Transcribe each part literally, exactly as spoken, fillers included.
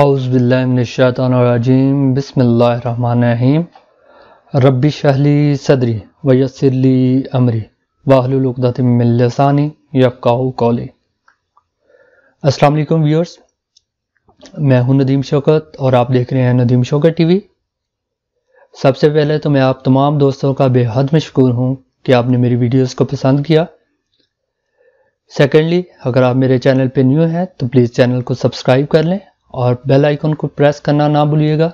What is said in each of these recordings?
औज़ुबिल्लाहि मिनश्शैतानिर्रजीम बिस्मिल्लाहिर्रहमानिर्रहीम रब्बी शहली सदरी वयस्सिरली अमरी वाहलुल उक़दतम मिन लिसानी यफ़क़हू क़ौली। अस्सलाम वालेकुम व्यूअर्स, मैं हूं नदीम शौकत और आप देख रहे हैं नदीम शौकत टीवी। सबसे पहले तो मैं आप तमाम दोस्तों का बेहद मशकूर हूं कि आपने मेरी वीडियोस को पसंद किया। सेकेंडली, अगर आप मेरे चैनल पर न्यू हैं तो प्लीज़ चैनल को सब्सक्राइब कर लें और बेल आइकन को प्रेस करना ना भूलिएगा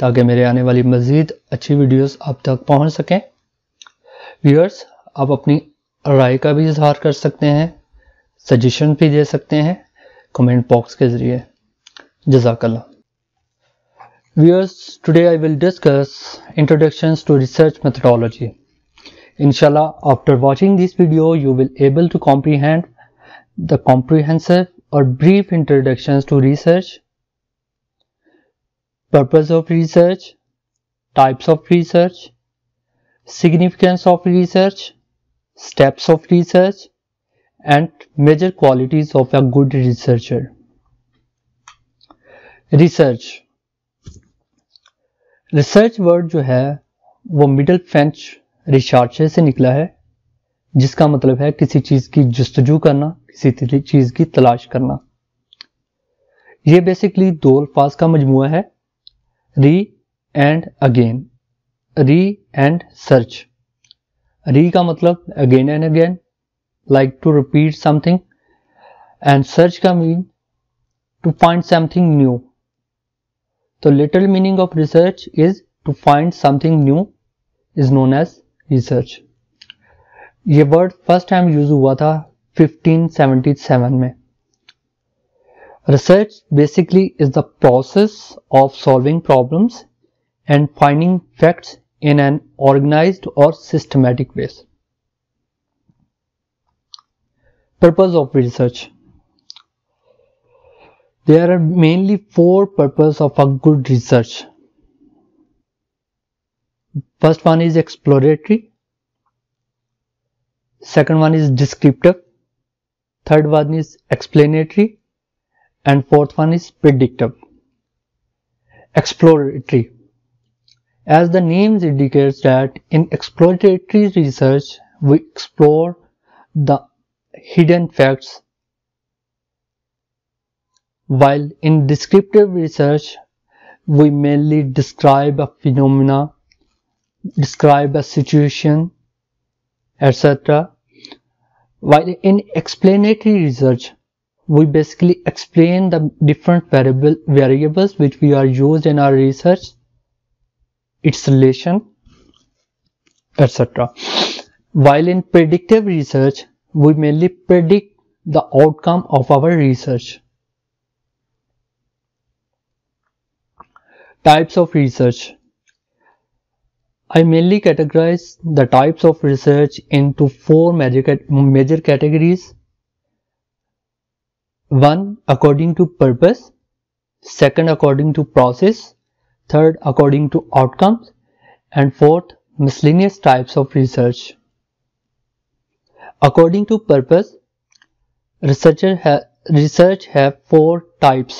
ताकि मेरे आने वाली मज़ीद अच्छी वीडियोस आप तक पहुंच सकें। व्यूअर्स, आप अपनी राय का भी इजहार कर सकते हैं, सजेशन भी दे सकते हैं कमेंट बॉक्स के ज़रिए। जज़ाकल्लाह। Viewers, today I will discuss introduction to research methodology. इंशाल्लाह after watching this video you will able to comprehend the comprehensive और brief introduction to research, purpose of research, types of research, significance of research, steps of research and major qualities of a good researcher. Research, research word जो है वो middle French रिसर्चे से निकला है, जिसका मतलब है किसी चीज़ की जस्तजू करना, किसी चीज़ की तलाश करना। ये बेसिकली दो अल्फाज का मजमुआ है, re and again, re and search. Re का मतलब again and again, like to repeat something, and search का mean to find something new. तो literal meaning of research is to find something new is known as research. ये word first time use हुआ था fifteen seventy seven में। Research basically is the process of solving problems and finding facts in an organized or systematic way. Purpose of research. There are mainly four purposes of a good research. First one is exploratory. Second one is descriptive. Third one is explanatory. And fourth one is predictive. Exploratory. As the name indicates that in exploratory research we explore the hidden facts, while in descriptive research we mainly describe a phenomena, describe a situation, et cetera. While in explanatory research we basically explain the different variable variables which we are used in our research, its relation, et cetera. While in predictive research, we mainly predict the outcome of our research. Types of research. I mainly categorize the types of research into four major, major categories. One, according to purpose, second, according to process, third, according to outcomes, and fourth, miscellaneous types of research. According to purpose, researcher ha research have four types.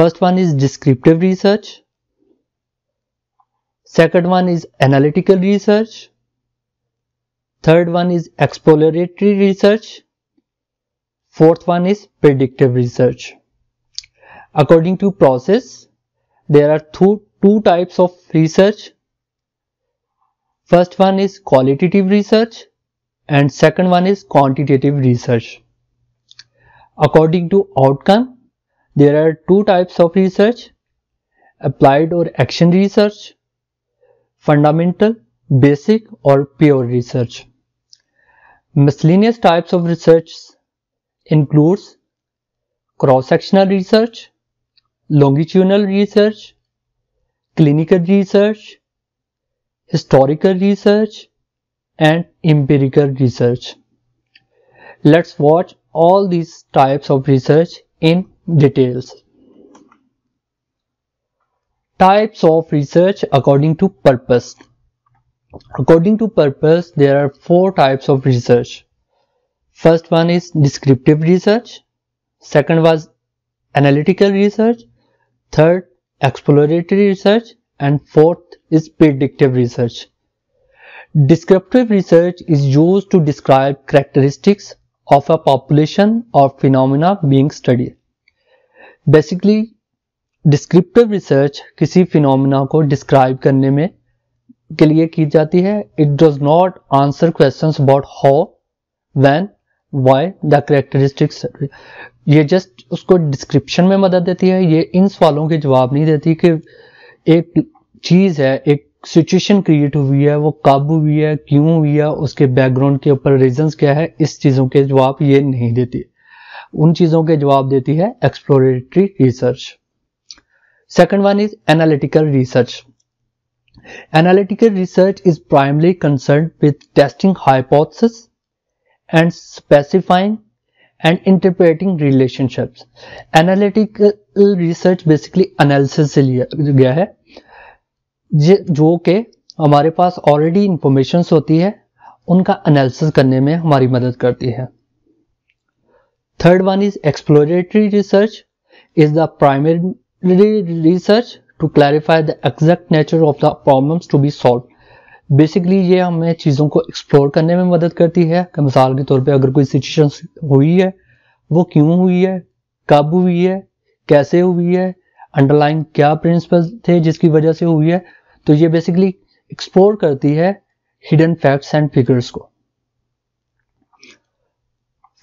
First one is descriptive research, second one is analytical research, third one is exploratory research, fourth one is predictive research. According to process, there are two, two types of research. First one is qualitative research and second one is quantitative research. According to outcome, there are two types of research, applied or action research, fundamental, basic or pure research. Miscellaneous types of research includes cross-sectional research, longitudinal research, clinical research, historical research, and empirical research. Let's watch all these types of research in details. Types of research according to purpose. According to purpose, there are four types of research. First one is descriptive research, second was analytical research, third exploratory research, and fourth is predictive research. Descriptive research is used to describe characteristics of a population or phenomena being studied. Basically, descriptive research किसी phenomena को describe करने में के लिए की जाती है. It does not answer questions about how, when, why, the characteristics. ये just उसको description में मदद देती है. ये इन सवालों के जवाब नहीं देती कि एक चीज है, एक सिचुएशन क्रिएट हुई है, वो कब हुई है, क्यों हुई है, उसके बैकग्राउंड के ऊपर रीजंस क्या है, इस चीज़ों के जवाब ये नहीं देती. उन चीज़ों के जवाब देती है exploratory research. Second one is analytical research. Analytical research is primarily concern with testing hypothesis and specifying and interpreting relationships. Analytical research basically analysis से लिया गया है, जो कि हमारे पास already informations होती है, उनका analysis करने में हमारी मदद करती है. Third one is exploratory research is the primary research to clarify the exact nature of the problems to be solved. Basically ये हमें चीज़ों को एक्सप्लोर करने में मदद करती है कि मिसाल के तौर पे अगर कोई सिचुएशन हुई है, वो क्यों हुई है, कब हुई है, कैसे हुई है, अंडरलाइन क्या प्रिंसिपल्स थे जिसकी वजह से हुई है. तो ये बेसिकली एक्सप्लोर करती है हिडन फैक्ट्स एंड फिगर्स को.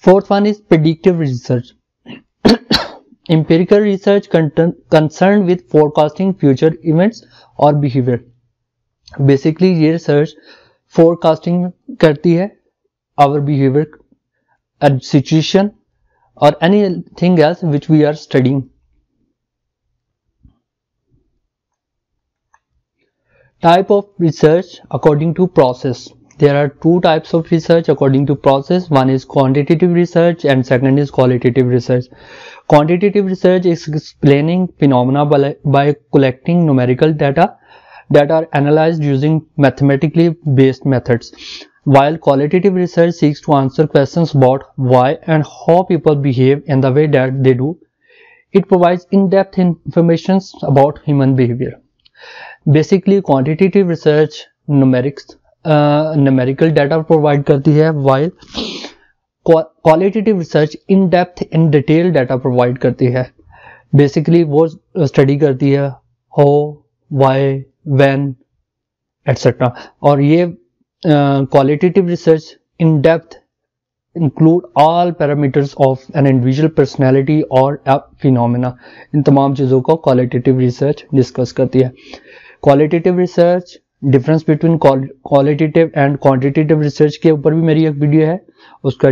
Fourth one is predictive research. Empirical research concern with forecasting future events और बिहेवियर. बेसिकली ये रिसर्च फोरकास्टिंग करती है आवर बिहेवियर, सिचुएशन और anything else which we are studying. Type of research according to process. There are two types of research according to process. One is quantitative research and second is qualitative research. Quantitative research is explaining phenomena by, by collecting numerical data that are analyzed using mathematically based methods, while qualitative research seeks to answer questions about why and how people behave in the way that they do. It provides in-depth information about human behavior. Basically, quantitative research numerics, uh, numerical data provide करती है, while qualitative research in-depth and detailed data provide करती है. Basically, वो study करती है how, why, when, et cetera. और ये qualitative research in depth include all parameters of an individual personality or a phenomena. इन तमाम चीज़ों को qualitative research discuss करती है. Qualitative research, difference between qualitative and quantitative research के ऊपर भी मेरी एक video है, उसका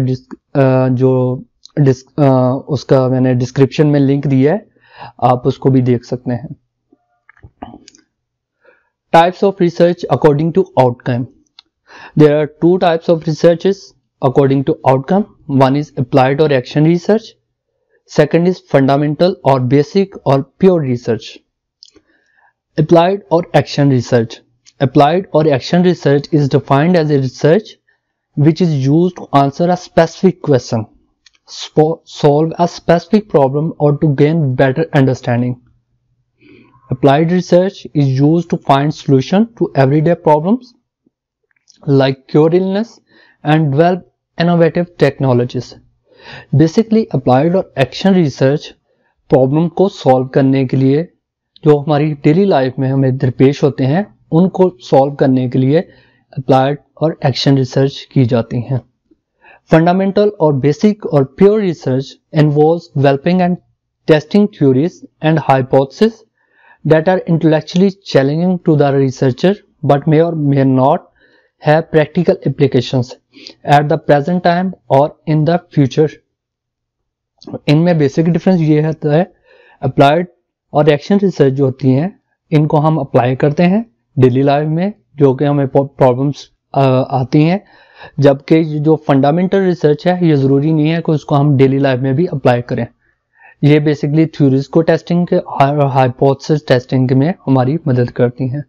जो उसका मैंने description में link दिया है, आप उसको भी देख सकते हैं. Types of research according to outcome. There are two types of researches according to outcome. One is applied or action research. Second is fundamental or basic or pure research. Applied or action research. Applied or action research is defined as a research which is used to answer a specific question, solve a specific problem, or to gain better understanding. Applied research is used to find solution to everyday problems like cure illness and develop innovative technologies. Basically, applied और action research problem को solve करने के लिए, जो हमारी daily life में हमें दरपेश होते हैं, उनको solve करने के लिए applied और action research की जाती हैं. Fundamental or basic or pure research involves developing and testing theories and hypotheses that are intellectually challenging to the researcher but may or may not have practical applications at the present time or in the future. इनमें basic difference ये होता है, applied और action research जो होती हैं, इनको हम अप्लाई करते हैं डेली लाइफ में जो कि हमें प्रॉब्लम्स आती हैं, जबकि जो फंडामेंटल रिसर्च है ये ज़रूरी नहीं है कि उसको हम डेली लाइफ में भी अप्लाई करें. ये बेसिकली थ्योरीज को टेस्टिंग के और हाइपोथेसिस टेस्टिंग में हमारी मदद करती हैं.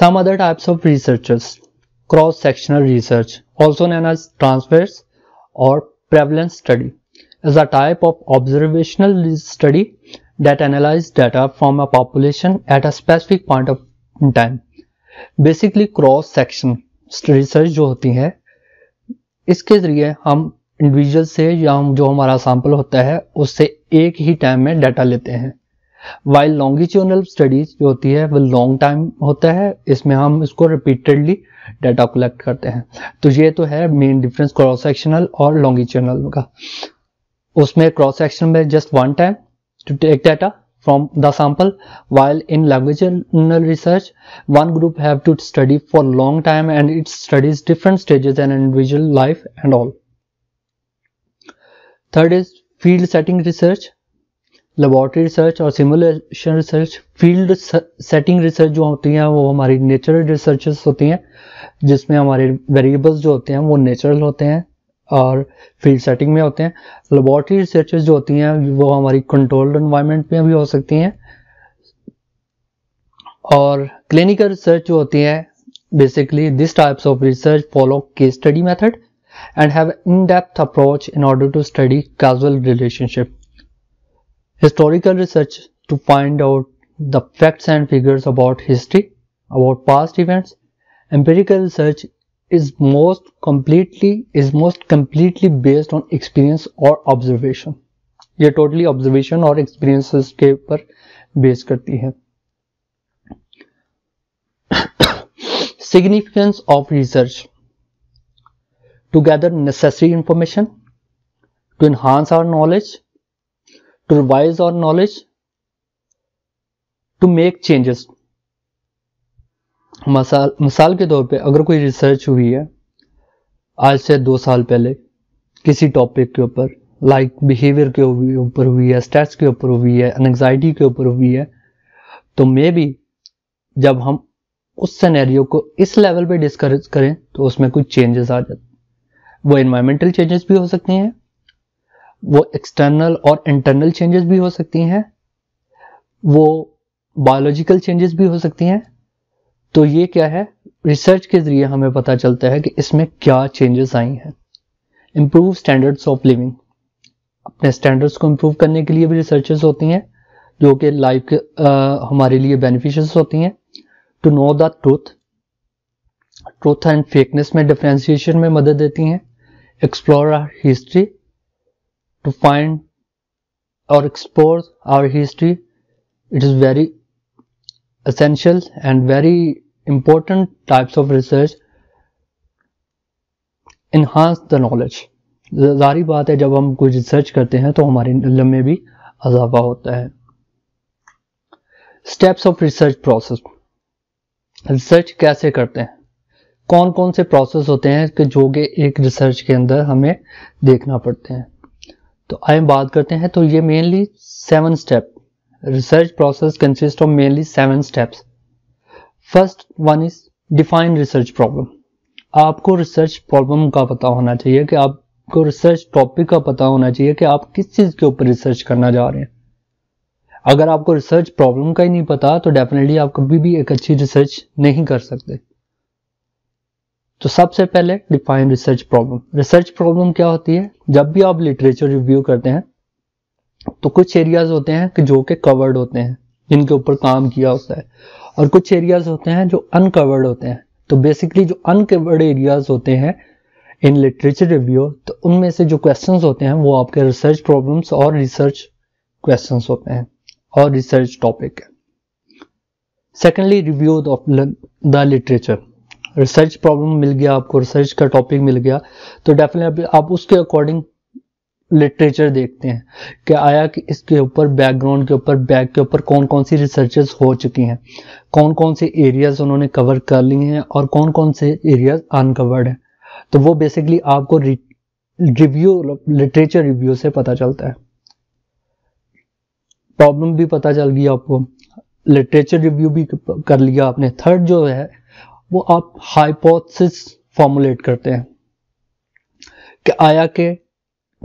Some other types of researchers, cross sectional research also known as transverse और prevalence study is a type of observational study that analyzes data from a population at a specific point of time. Basically cross section research जो होती है, इसके जरिए हम individual से या जो हमारा सैंपल होता है उससे एक ही टाइम में डाटा लेते हैं। वाइल लॉन्गिट्यूडनल स्टडीज जो होती है वो लॉन्ग टाइम होता है, इसमें हम इसको रिपीटेडली डाटा कलेक्ट करते हैं। तो ये तो है मेन डिफरेंस क्रॉस सेक्शनल और लॉन्गिट्यूडनल का। उसमें क्रॉस सेक्शन में just one time to take data from the sample, while in longitudinal research one group have to study for long time and it studies different stages in individual life and all. Third is field setting research, laboratory research और simulation research। field setting research जो होती हैं वो हमारी natural researches होती हैं, जिसमें हमारे variables जो होते हैं वो natural होते हैं और फील्ड सेटिंग में होते हैं। लेबोरेटरी रिसर्चेज जो होती हैं वो हमारी कंट्रोल्ड एनवायरनमेंट में भी हो सकती हैं, और क्लिनिकल रिसर्च जो होती है, basically this types of research follow case study method and have in depth approach in order to study causal relationship. Historical research to find out the facts and figures about history, about past events. Empirical research is most completely is most completely based on experience or observation. ये totally observation और experiences के ऊपर based करती है। Significance of research: to gather necessary information, to enhance our knowledge, to revise our knowledge, to make changes। मिसाल मिसाल के तौर पे अगर कोई रिसर्च हुई है आज से दो साल पहले किसी टॉपिक के ऊपर, लाइक बिहेवियर के ऊपर हुई है, स्ट्रेस के ऊपर हुई है, एंग्जाइटी के ऊपर हुई है, तो मे बी जब हम उस सिनेरियो को इस लेवल पे डिस्कस करें तो उसमें कुछ चेंजेस आ जाते। वो एनवायरमेंटल चेंजेस भी हो सकती हैं, वो एक्सटर्नल और इंटरनल चेंजेस भी हो सकती हैं, वो बायोलॉजिकल चेंजेस भी हो सकती हैं। तो ये क्या है, रिसर्च के जरिए हमें पता चलता है कि इसमें क्या चेंजेस आई हैं। इम्प्रूव स्टैंडर्ड्स ऑफ लिविंग, अपने स्टैंडर्ड्स को इम्प्रूव करने के लिए भी रिसर्चेस होती हैं जो कि लाइफ के आ, हमारे लिए बेनिफिशियस होती हैं। To know the truth, truth and fakeness में डिफ्रेंशिएशन में मदद देती हैं। Explore our history, to find और explore our history, it is very essential and very important types of research. enhance the knowledge, जारी बात है जब हम कुछ रिसर्च करते हैं तो हमारे इल्म में भी इजाफा होता है। Steps of research process, research कैसे करते हैं, कौन कौन से प्रोसेस होते हैं कि जो कि एक रिसर्च के अंदर हमें देखना पड़ते हैं। तो आइए बात करते हैं। तो ये mainly seven step research process consists of mainly seven steps. First one is define research problem. आपको research problem का पता होना चाहिए कि आपको research topic का पता होना चाहिए कि आप किस चीज के ऊपर research करना जा रहे हैं। अगर आपको research problem का ही नहीं पता तो definitely आप कभी भी एक अच्छी research नहीं कर सकते। तो सबसे पहले define research problem. research problem क्या होती है? जब भी आप literature review करते हैं तो कुछ एरियाज होते हैं कि जो के कवर्ड होते हैं, जिनके ऊपर काम किया होता है, और कुछ एरियाज होते हैं जो अनकवर्ड होते हैं। तो बेसिकली जो अनकवर्ड एरियाज होते हैं इन लिटरेचर रिव्यू, तो उनमें से जो क्वेश्चंस होते हैं वो आपके रिसर्च प्रॉब्लम्स और रिसर्च क्वेश्चंस होते हैं और रिसर्च टॉपिक है। Secondly review of the literature. Research problem मिल गया आपको, रिसर्च का टॉपिक मिल गया, तो डेफिनेटली आप उसके अकॉर्डिंग लिटरेचर देखते हैं कि आया कि इसके ऊपर बैकग्राउंड के ऊपर बैक के ऊपर कौन कौन सी रिसर्चेस हो चुकी हैं, कौन कौन से एरियाज उन्होंने कवर कर लिए हैं और कौन कौन से एरियाज अनकवर्ड हैं। तो वो बेसिकली आपको रिव्यू लिटरेचर रिव्यू से पता चलता है। प्रॉब्लम भी पता चल गई आपको, लिटरेचर रिव्यू भी कर लिया आपने। थर्ड जो है वो आप हाइपोथेसिस फॉर्मुलेट करते हैं कि आया के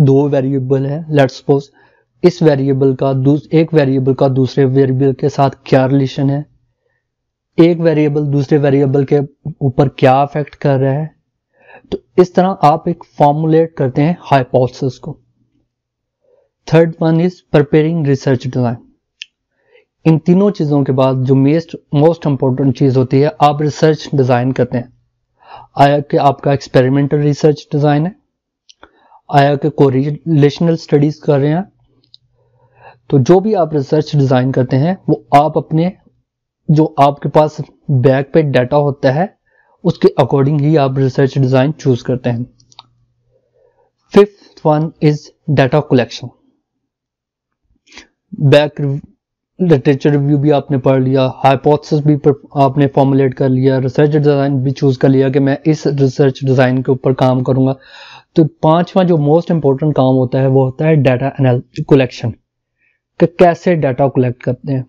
दो वेरिएबल है, लेट्स सपोज इस वेरिएबल का एक वेरिएबल का दूसरे वेरिएबल के साथ क्या रिलेशन है, एक वेरिएबल दूसरे वेरिएबल के ऊपर क्या अफेक्ट कर रहा है, तो इस तरह आप एक फॉर्मुलेट करते हैं हाइपोथेसिस को। Third one is preparing research design. इन तीनों चीजों के बाद जो मेस्ट मोस्ट इंपॉर्टेंट चीज होती है, आप रिसर्च डिजाइन करते हैं। आया कि आपका एक्सपेरिमेंटल रिसर्च डिजाइन है, आया कि कोरिलेशनल स्टडीज कर रहे हैं। तो जो भी आप रिसर्च डिजाइन करते हैं वो आप अपने जो आपके पास बैक पे डाटा होता है उसके अकॉर्डिंग ही आप रिसर्च डिजाइन चूज करते हैं। Fifth one is data collection. Back literature review भी आपने पढ़ लिया, हाइपोथेसिस भी आपने फॉर्मुलेट कर लिया, रिसर्च डिजाइन भी चूज कर लिया कि मैं इस रिसर्च डिजाइन के ऊपर काम करूंगा। तो पांचवा जो मोस्ट इंपॉर्टेंट काम होता है वो होता है डाटा कलेक्शन, कि कैसे डाटा कलेक्ट करते हैं।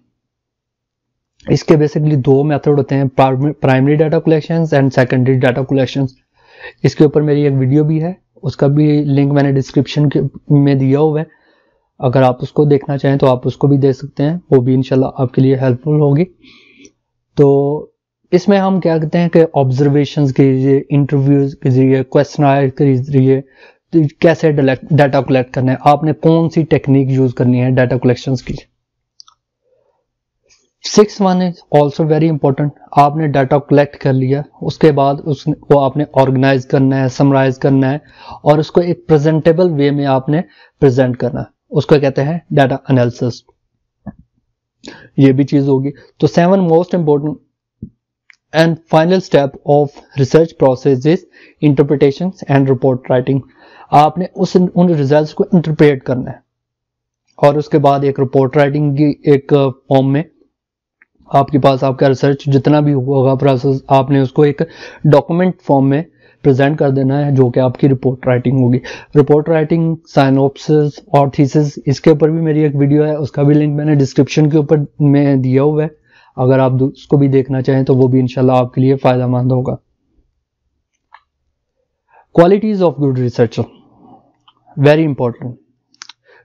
इसके बेसिकली दो मेथड होते हैं, primary data collection and secondary data collection. इसके ऊपर मेरी एक वीडियो भी है, उसका भी लिंक मैंने डिस्क्रिप्शन में दिया हुआ है, अगर आप उसको देखना चाहें तो आप उसको भी देख सकते हैं, वो भी इंशाल्लाह आपके लिए हेल्पफुल होगी। तो इसमें हम क्या कहते हैं कि ऑब्जर्वेशंस के जरिए, इंटरव्यूज के जरिए, क्वेश्चनर के जरिए तो कैसे डाटा कलेक्ट करना है, आपने कौन सी टेक्निक यूज करनी है डाटा कलेक्शन की। Six one is also very important. आपने डाटा कलेक्ट कर लिया, उसके बाद उसको आपने ऑर्गेनाइज करना है, समराइज करना है और उसको एक प्रेजेंटेबल वे में आपने प्रेजेंट करना है, उसको कहते हैं डाटा एनालिसिस। ये भी चीज होगी। तो seven most important and final step of research process is interpretation and report writing. आपने उस उन रिजल्ट्स को इंटरप्रेट करना है और उसके बाद एक रिपोर्ट राइटिंग की एक फॉर्म में आपके पास आपका रिसर्च जितना भी होगा प्रोसेस, आपने उसको एक डॉक्यूमेंट फॉर्म में प्रेजेंट कर देना है जो कि आपकी रिपोर्ट राइटिंग होगी। रिपोर्ट राइटिंग, साइनोप्सिस और थीसिस, इसके ऊपर भी मेरी एक वीडियो है, उसका भी लिंक मैंने डिस्क्रिप्शन के ऊपर में दिया हुआ है, अगर आप उसको भी देखना चाहें तो वो भी इंशाल्लाह आपके लिए फायदेमंद होगा। Qualities of good researcher very important.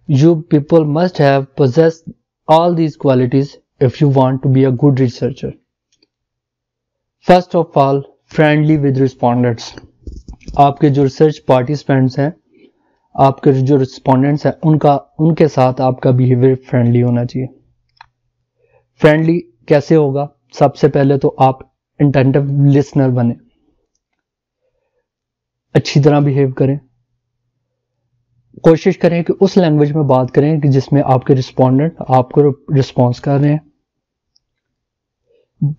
You people must have poses all these qualities if you want to be a good researcher. First of all friendly with respondents. आपके जो रिसर्च पार्टिसिपेंट्स हैं, आपके जो रिस्पोंडेंट्स हैं, उनका उनके साथ आपका बिहेवियर फ्रेंडली होना चाहिए। फ्रेंडली कैसे होगा? सबसे पहले तो आप इंटेंटिव लिसनर बने, अच्छी तरह बिहेव करें, कोशिश करें कि उस लैंग्वेज में बात करें कि जिसमें आपके रिस्पोंडेंट आपको रिस्पॉन्स कर रहे हैं।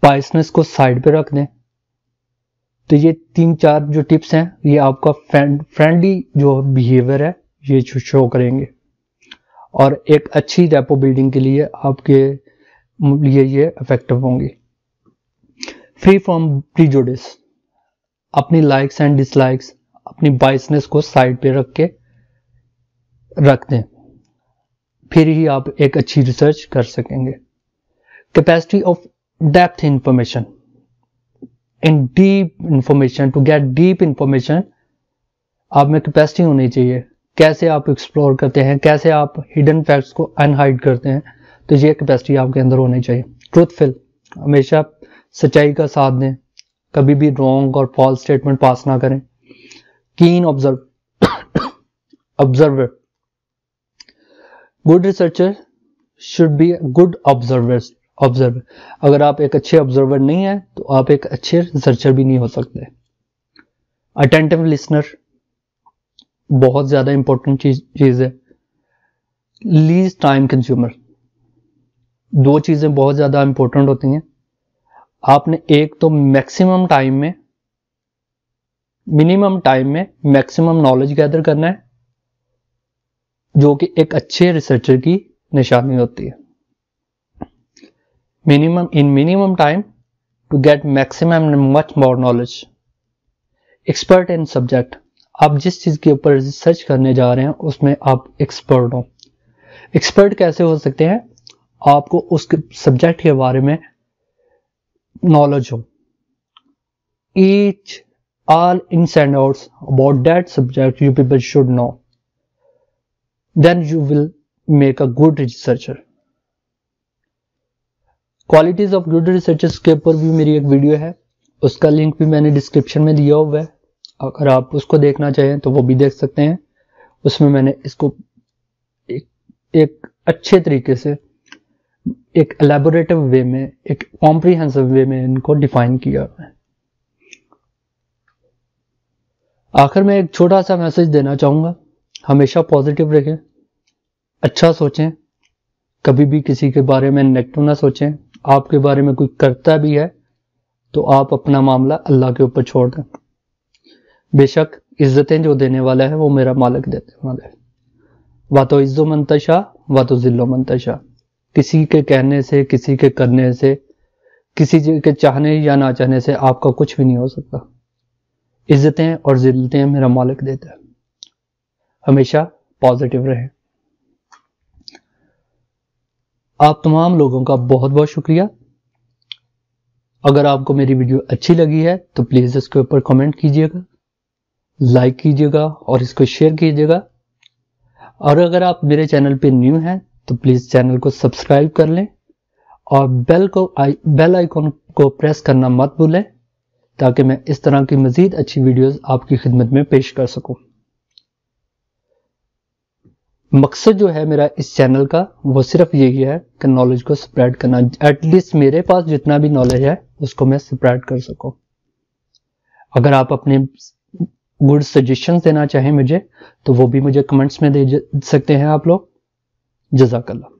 बायसनेस को साइड पे रख दें। तो ये तीन चार जो टिप्स हैं ये आपका फ्रेंड फ्रेंडली जो बिहेवियर है ये शो करेंगे और एक अच्छी रेपो बिल्डिंग के लिए आपके लिए ये इफेक्टिव होंगी। फ्री फ्रॉम प्रीजुडिस, अपनी लाइक्स एंड डिसलाइक्स, अपनी बायसनेस को साइड पे रख के रख दें, फिर ही आप एक अच्छी रिसर्च कर सकेंगे। Capacity of depth information in deep information, to get deep information आप में कैपेसिटी होनी चाहिए। कैसे आप एक्सप्लोर करते हैं, कैसे आप हिडन फैक्ट्स को अनहाइड करते हैं, तो ये कैपेसिटी आपके अंदर होनी चाहिए। ट्रूथफुल, हमेशा सच्चाई का साथ दें, कभी भी रॉन्ग और फॉल्स स्टेटमेंट पास ना करें। Keen observe observer, good researcher should be good observers observer. अगर आप एक अच्छे ऑब्जर्वर नहीं है तो आप एक अच्छे रिसर्चर भी नहीं हो सकते। अटेंटिव लिसनर बहुत ज्यादा इंपॉर्टेंट चीज चीज है। लीस्ट टाइम कंज्यूमर, दो चीजें बहुत ज्यादा इंपॉर्टेंट होती हैं। आपने एक तो मैक्सिमम टाइम में मिनिमम टाइम में मैक्सिमम नॉलेज गैदर करना है, जो कि एक अच्छे रिसर्चर की निशानी होती है। minimum in minimum time to get maximum and much more knowledge. expert in subject, आप जिस चीज के ऊपर रिसर्च करने जा रहे हैं उसमें आप एक्सपर्ट हो। एक्सपर्ट कैसे हो सकते हैं? आपको उस सब्जेक्ट के बारे में नॉलेज हो, each all ins and outs about that subject you people should know, then you will make a good researcher. Qualities of good researchers के ऊपर भी मेरी एक वीडियो है, उसका लिंक भी मैंने डिस्क्रिप्शन में दिया हुआ है, अगर आप उसको देखना चाहें तो वो भी देख सकते हैं। उसमें मैंने इसको एक, एक अच्छे तरीके से एक एलेबोरेटिव वे में, एक कॉम्प्रिहेंसिव वे में इनको डिफाइन किया है। आखिर में एक छोटा सा मैसेज देना चाहूँगा, हमेशा पॉजिटिव रहें, अच्छा सोचें, कभी भी किसी के बारे में नेगेटिव ना सोचें। आपके बारे में कोई करता भी है तो आप अपना मामला अल्लाह के ऊपर छोड़ दें। बेशक इज्जतें जो देने वाला है वो मेरा मालिक देने वाला है। वा तो इज्जो मंतशा वा तो जिल्लो मंतशा। किसी के कहने से, किसी के करने से, किसी के चाहने या ना चाहने से आपका कुछ भी नहीं हो सकता। इज्जतें और जिल्लतें मेरा मालिक देता है। हमेशा पॉजिटिव रहें। आप तमाम लोगों का बहुत बहुत शुक्रिया। अगर आपको मेरी वीडियो अच्छी लगी है तो प्लीज़ इसके ऊपर कमेंट कीजिएगा, लाइक कीजिएगा और इसको शेयर कीजिएगा। और अगर आप मेरे चैनल पे न्यू हैं तो प्लीज़ चैनल को सब्सक्राइब कर लें और बेल को बेल आइकॉन को प्रेस करना मत भूलें ताकि मैं इस तरह की मज़ीद अच्छी वीडियोस आपकी खिदमत में पेश कर सकूं। मकसद जो है मेरा इस चैनल का वो सिर्फ यही है कि नॉलेज को स्प्रेड करना, एटलीस्ट मेरे पास जितना भी नॉलेज है उसको मैं स्प्रेड कर सकूं। अगर आप अपने गुड सजेशन देना चाहें मुझे तो वो भी मुझे कमेंट्स में दे सकते हैं आप लोग। जज़ाकल्लाह।